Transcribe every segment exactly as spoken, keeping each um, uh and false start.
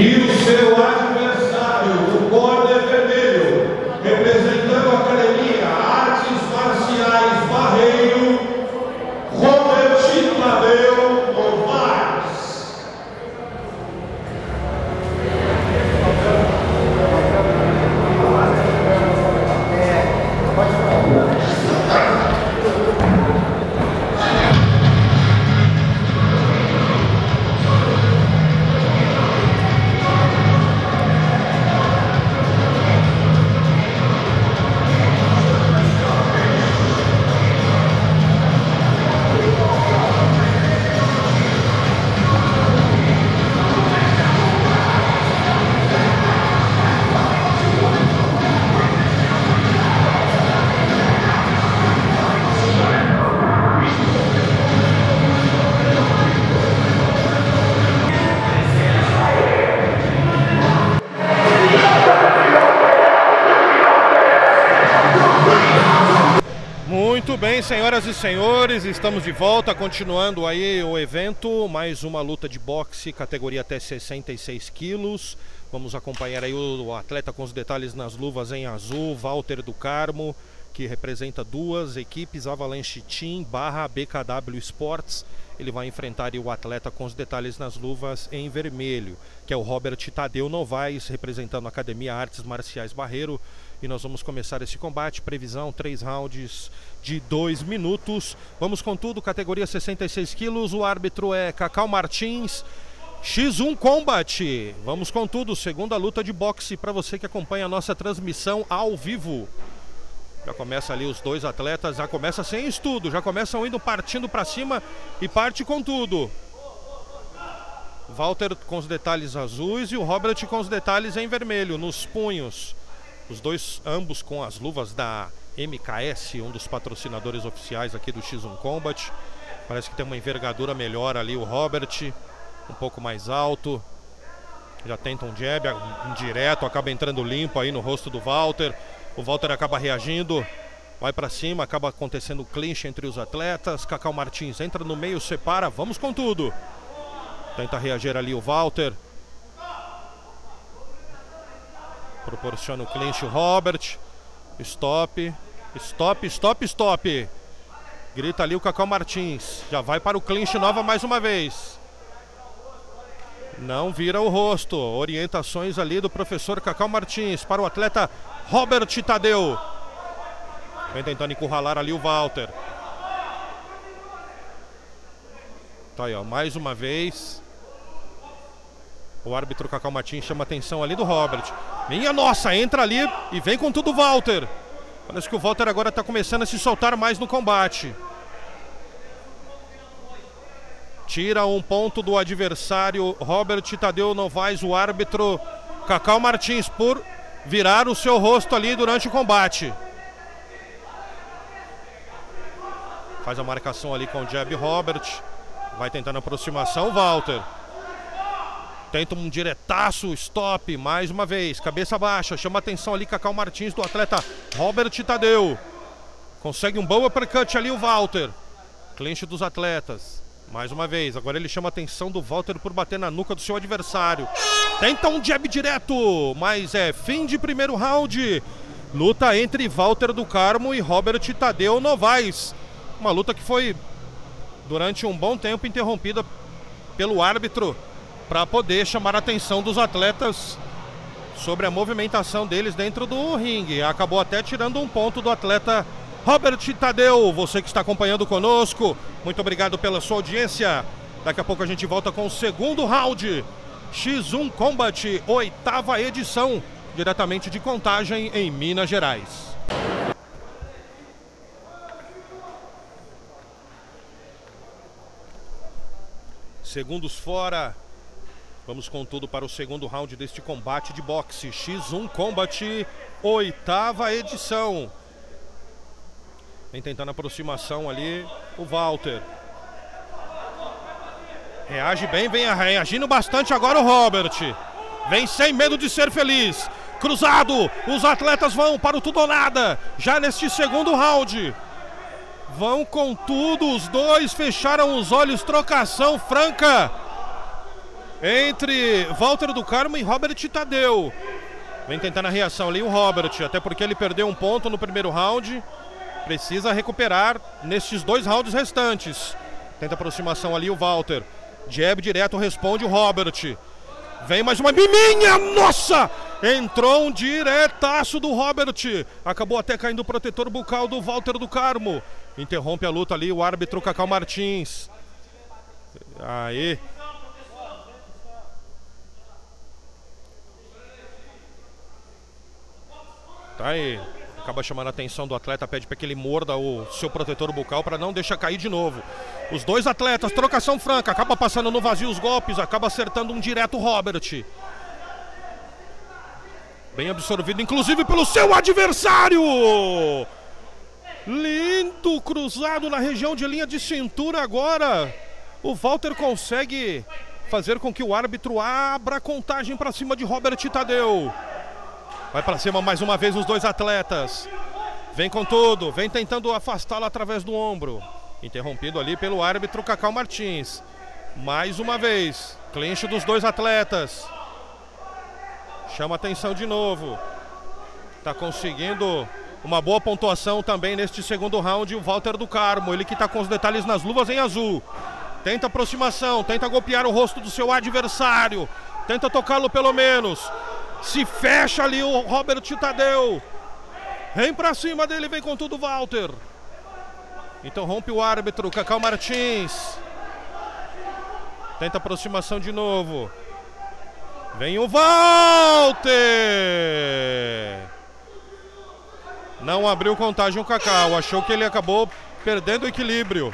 E o seu adversário, o corner vermelho, representando a Academia Artes Marciais Barreiro, Robert Tadeu Novaes. Muito bem, senhoras e senhores, estamos de volta, continuando aí o evento, mais uma luta de boxe, categoria até sessenta e seis quilos. Vamos acompanhar aí o atleta com os detalhes nas luvas em azul, Walter do Carmo, que representa duas equipes, Avalanche Team barra B K W Sports. Ele vai enfrentar o atleta com os detalhes nas luvas em vermelho, que é o Robert Tadeu Novaes, representando a Academia Artes Marciais Barreiro. E nós vamos começar esse combate, previsão, três rounds de dois minutos. Vamos com tudo, categoria sessenta e seis quilos, o árbitro é Cacau Martins, X um Combat. Vamos com tudo, segunda luta de boxe para você que acompanha a nossa transmissão ao vivo. Já começa ali os dois atletas, já começa sem estudo, já começam indo partindo para cima e parte com tudo. Walter com os detalhes azuis e o Robert com os detalhes em vermelho, nos punhos. Os dois, ambos com as luvas da M K S, um dos patrocinadores oficiais aqui do X um Combat. Parece que tem uma envergadura melhor ali o Robert, um pouco mais alto. Já tenta um jab, um direto, acaba entrando limpo aí no rosto do Walter. O Walter acaba reagindo, vai pra cima, acaba acontecendo clinch entre os atletas. Cacau Martins entra no meio, separa, vamos com tudo. Tenta reagir ali o Walter. Proporciona o clinch o Robert. Stop, stop, stop, stop. Grita ali o Cacau Martins. Já vai para o clinch nova mais uma vez. Não vira o rosto. Orientações ali do professor Cacau Martins para o atleta Robert Tadeu. Vem tentando encurralar ali o Walter. Tá aí, ó, mais uma vez. O árbitro Cacau Martins chama a atenção ali do Robert. Minha nossa, entra ali e vem com tudo o Walter. Parece que o Walter agora está começando a se soltar mais no combate. Tira um ponto do adversário Robert Tadeu Novaes, o árbitro Cacau Martins, por virar o seu rosto ali durante o combate. Faz a marcação ali com o jab Robert. Vai tentando aproximação o Walter. Tenta um diretaço, stop, mais uma vez, cabeça baixa, chama atenção ali Cacau Martins do atleta Robert Tadeu. Consegue um bom uppercut ali o Walter. Clinch dos atletas, mais uma vez, agora ele chama atenção do Walter por bater na nuca do seu adversário. Tenta um jab direto, mas é fim de primeiro round. Luta entre Walter do Carmo e Robert Tadeu Novaes. Uma luta que foi durante um bom tempo interrompida pelo árbitro, para poder chamar a atenção dos atletas sobre a movimentação deles dentro do ringue. Acabou até tirando um ponto do atleta Robert Tadeu. Você que está acompanhando conosco, muito obrigado pela sua audiência. Daqui a pouco a gente volta com o segundo round. X um Combat, oitava edição, diretamente de Contagem, em Minas Gerais. Segundos fora. Vamos com tudo para o segundo round deste combate de boxe. X um Combat, oitava edição. Vem tentando aproximação ali o Walter. Reage bem, vem reagindo bastante agora o Robert. Vem sem medo de ser feliz. Cruzado, os atletas vão para o tudo ou nada. Já neste segundo round. Vão com tudo, os dois fecharam os olhos, trocação franca. entre Walter do Carmo e Robert Tadeu. Vem tentar na reação ali o Robert, até porque ele perdeu um ponto no primeiro round. Precisa recuperar nesses dois rounds restantes. Tenta aproximação ali o Walter. Jab direto, responde o Robert. Vem mais uma miminha, nossa! Entrou um diretaço do Robert. Acabou até caindo o protetor bucal do Walter do Carmo. Interrompe a luta ali o árbitro Cacau Martins. Aí. Tá aí. Acaba chamando a atenção do atleta, pede para que ele morda o seu protetor bucal para não deixar cair de novo. Os dois atletas, trocação franca, acaba passando no vazio os golpes, acaba acertando um direto Robert. Bem absorvido, inclusive, pelo seu adversário. Lindo cruzado na região de linha de cintura agora. O Walter consegue fazer com que o árbitro abra a contagem para cima de Robert Tadeu. Vai para cima mais uma vez os dois atletas. Vem com tudo, vem tentando afastá-lo através do ombro. Interrompido ali pelo árbitro Cacau Martins. Mais uma vez, clinch dos dois atletas. Chama atenção de novo. Está conseguindo uma boa pontuação também neste segundo round o Walter do Carmo. Ele que está com os detalhes nas luvas em azul. Tenta aproximação, tenta golpear o rosto do seu adversário. Tenta tocá-lo pelo menos. Se fecha ali o Robert Tadeu. Vem pra cima dele, vem com tudo o Walter. Então rompe o árbitro, Cacau Martins. Tenta aproximação de novo. Vem o Walter. Não abriu contagem o Cacau. Achou que ele acabou perdendo o equilíbrio.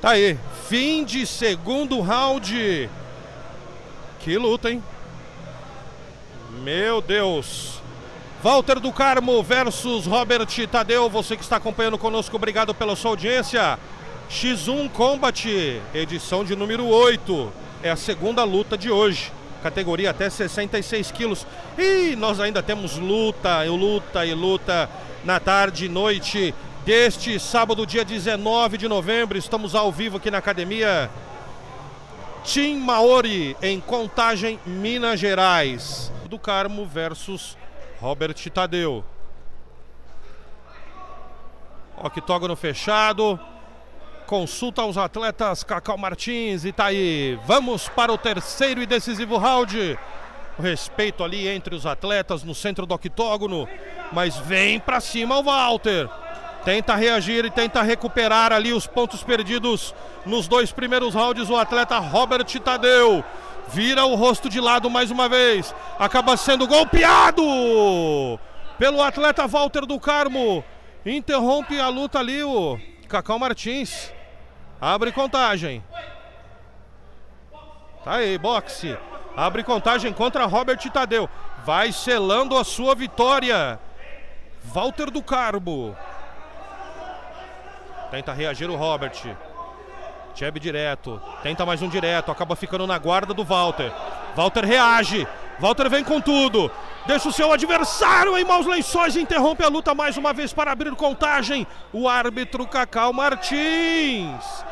Tá aí, fim de segundo round. Que luta, hein? Meu Deus! Walter do Carmo versus Robert Tadeu. Você que está acompanhando conosco, obrigado pela sua audiência. X um Combat, edição de número oito. É a segunda luta de hoje. Categoria até sessenta e seis quilos. E nós ainda temos luta, e luta, e luta na tarde e noite deste sábado, dia dezenove de novembro. Estamos ao vivo aqui na Academia Tim Maori, em Contagem, Minas Gerais. Do Carmo versus Robert Tadeu. Octógono fechado. Consulta aos atletas Cacau Martins e tá aí. Vamos para o terceiro e decisivo round. O respeito ali entre os atletas no centro do octógono. Mas vem pra cima o Walter. Tenta reagir e tenta recuperar ali os pontos perdidos nos dois primeiros rounds. O atleta Robert Tadeu. Vira o rosto de lado mais uma vez. Acaba sendo golpeado pelo atleta Walter do Carmo. Interrompe a luta ali o Cacau Martins. Abre contagem. Tá aí, boxe. Abre contagem contra Robert Tadeu. Vai selando a sua vitória. Walter do Carmo. Tenta reagir o Robert. Jab direto, tenta mais um direto, acaba ficando na guarda do Walter. Walter reage, Walter vem com tudo. Deixa o seu adversário em maus lençóis, interrompe a luta mais uma vez para abrir contagem. O árbitro Cacau Martins.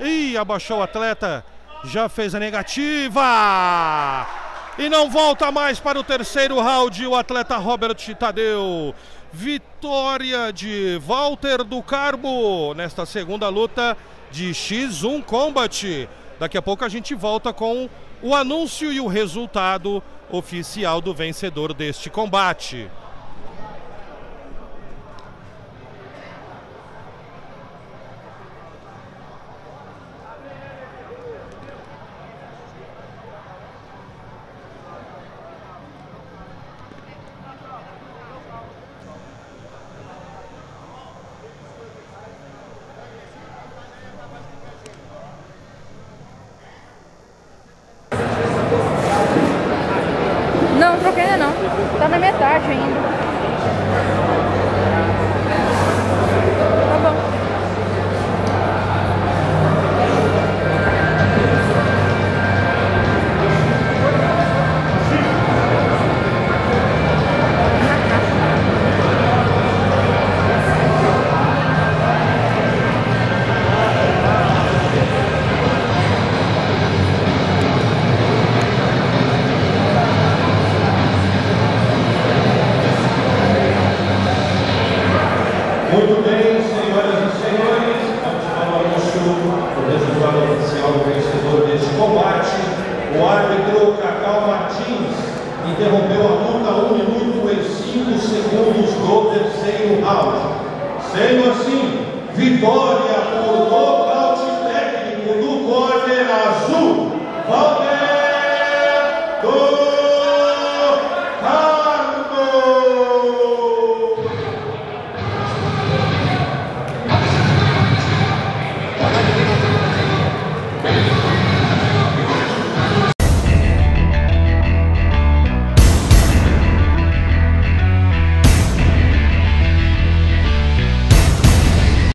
Ih, abaixou o atleta, já fez a negativa. E não volta mais para o terceiro round o atleta Robert Tadeu. Vitória de Walter do Carmo nesta segunda luta de X um Combat. Daqui a pouco a gente volta com o anúncio e o resultado oficial do vencedor deste combate. Não troquei ainda não, tá na metade ainda. Tá bom. O árbitro Cacau Martins interrompeu a luta um minuto e cinco segundos do terceiro round. Sendo assim, vitória por nocaute técnico do corner azul.